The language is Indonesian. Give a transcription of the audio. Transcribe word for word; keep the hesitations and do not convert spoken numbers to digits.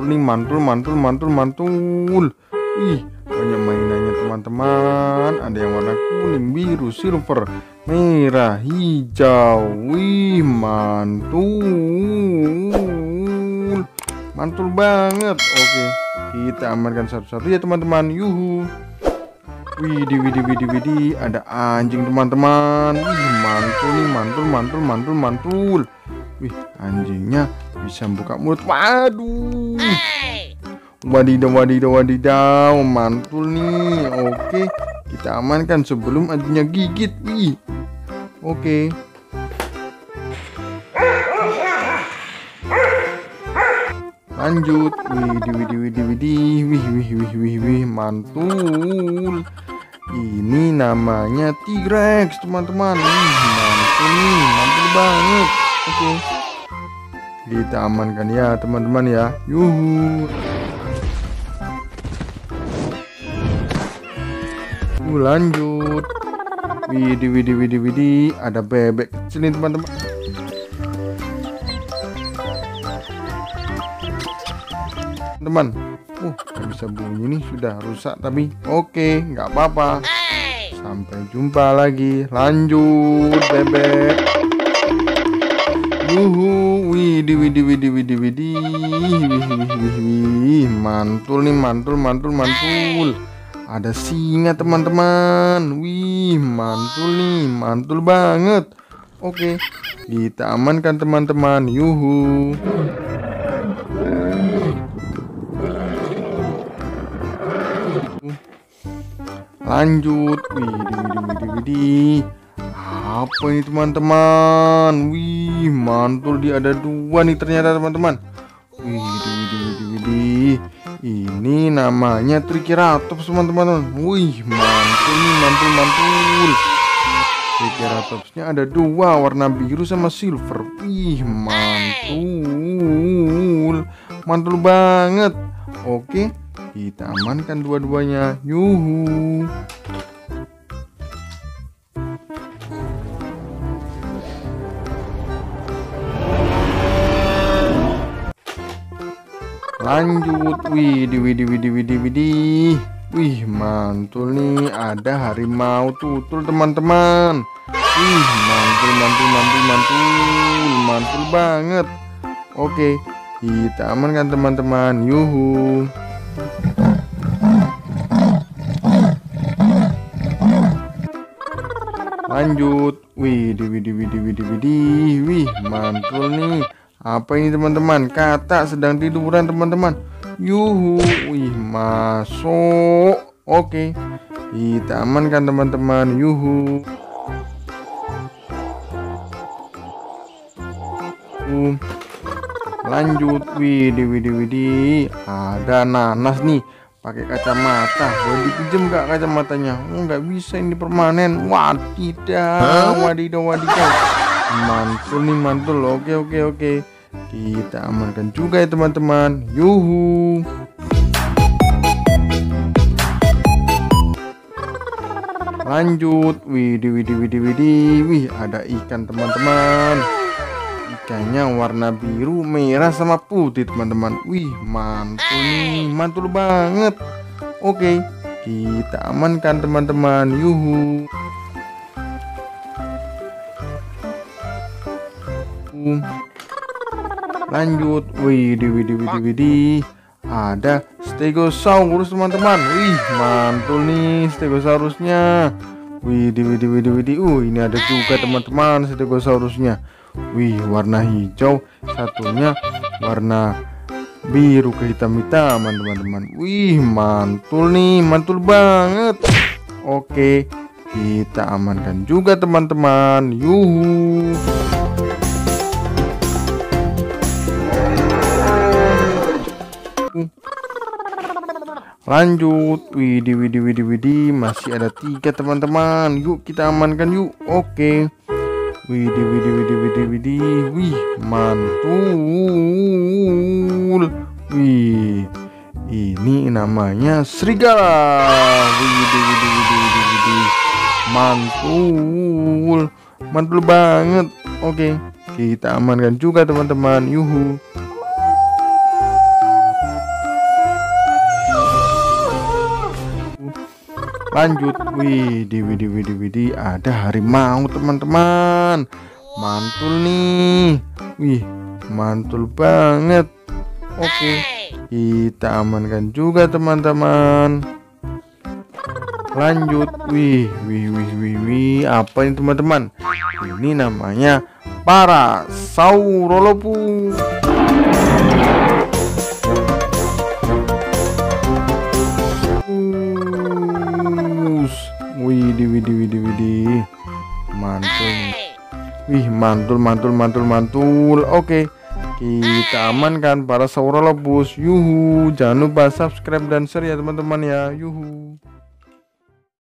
mantul nih, mantul mantul mantul mantul. Ih, banyak mainannya teman-teman. Ada yang warna kuning, biru, silver, merah, hijau. Wih, mantul, mantul banget. Oke, kita amankan satu-satu ya teman-teman. Yuhu. Widih, widih, widih, widih. Ada anjing teman-teman. Wih, mantul nih, mantul mantul mantul mantul. Wih, anjingnya bisa buka mulut. Waduh. Wadidaw, wadidaw, wadidaw. Mantul nih. Oke, kita amankan sebelum anjingnya gigit. Wih. Oke. Lanjut. Widih, widih, widih, widih. Wih, wih, wih, wih, wih. Mantul. Ini namanya T-Rex, teman-teman. Mantul nih, mantul banget. Oke. Kita amankan ya, teman-teman ya. Yuhu. Lanjut. Widih, widih, widih, widih. Ada bebek kecil nih teman-teman. Teman, uh, gak bisa bunyi nih, sudah rusak tapi oke, nggak apa-apa. Sampai jumpa lagi. Lanjut bebek. Wuhu, widih, widih, widih, widih, widih. Mantul nih, mantul, mantul, mantul. Ada singa teman-teman. Wih, mantul nih, mantul banget. Oke, kita amankan teman-teman. Yuhu. Lanjut. Widih, widih, widih, widih. Apa ini teman-teman? Wih, mantul, dia ada dua nih ternyata teman-teman. Widih, widih, widih, widih. Ini namanya Trikiratops teman-teman. Wih, mantul nih, mantul mantul. Trikiratops-nya ada dua, warna biru sama silver. Wih, mantul, mantul banget. Oke, kita amankan dua-duanya. Yuhu. Lanjut. Widih, widih, widih, widih, widih. Wih, mantul nih, ada harimau tutul teman-teman. Wih, mantul mantul mantul mantul mantul banget. Oke, kita amankan teman-teman. Yuhu. Lanjut. Widih, widih, widih, widih, widih. Wih, mantul nih. Apa ini teman-teman? Katak sedang tiduran teman-teman. Yuhu. Wih, masuk. Oke, kita amankan teman-teman. Yuhu. Lanjut. Widih, widih, widih. Ada nanas nih, pakai kacamata. Boleh dipinjam gak kacamatanya? Nggak bisa, ini permanen. Wadidaw, wadidaw, wadidaw. Mantul nih, mantul. Oke, oke, oke. Kita amankan juga ya teman-teman. Yuhu. Lanjut. Widih, widih, widih, widih. Wih, ada ikan teman-teman. Ikannya warna biru, merah sama putih teman-teman. Wih, mantul nih, mantul banget. Oke, kita amankan teman-teman. Yuhu. Lanjut. Widih, widih, widih, widih. Ada Stegosaurus teman-teman. Wih, mantul nih Stegosaurusnya. Widih, widih, widih, widih. Uh, ini ada juga teman-teman Stegosaurusnya. Wih, warna hijau satunya, warna biru kehitam-hitaman teman-teman. Wih, mantul nih, mantul banget. Oke, kita amankan juga teman-teman. Yuhu. Lanjut. Widih, widih, widih, widih. Masih ada tiga teman-teman. Yuk, kita amankan yuk. Oke. Widih, widih, widih, widih, widih. Wih, mantul. Wih, ini namanya serigala. Widih, widih, widih, widih, widih. Mantul, mantul banget. Oke, kita amankan juga teman-teman. Yuhu. Lanjut, widih widih widih widih, ada harimau teman-teman. Mantul nih. Wih, mantul banget. Oke, kita amankan juga teman-teman. Lanjut, wih wih wih wih wih, apa ini teman-teman? Ini namanya Parasaurolophus. Widih widih widih widih, mantul. Wih, mantul mantul mantul mantul. Oke, kita amankan Parasaurolophus. Yuhu, jangan lupa subscribe dan share ya teman-teman ya. Yuhu.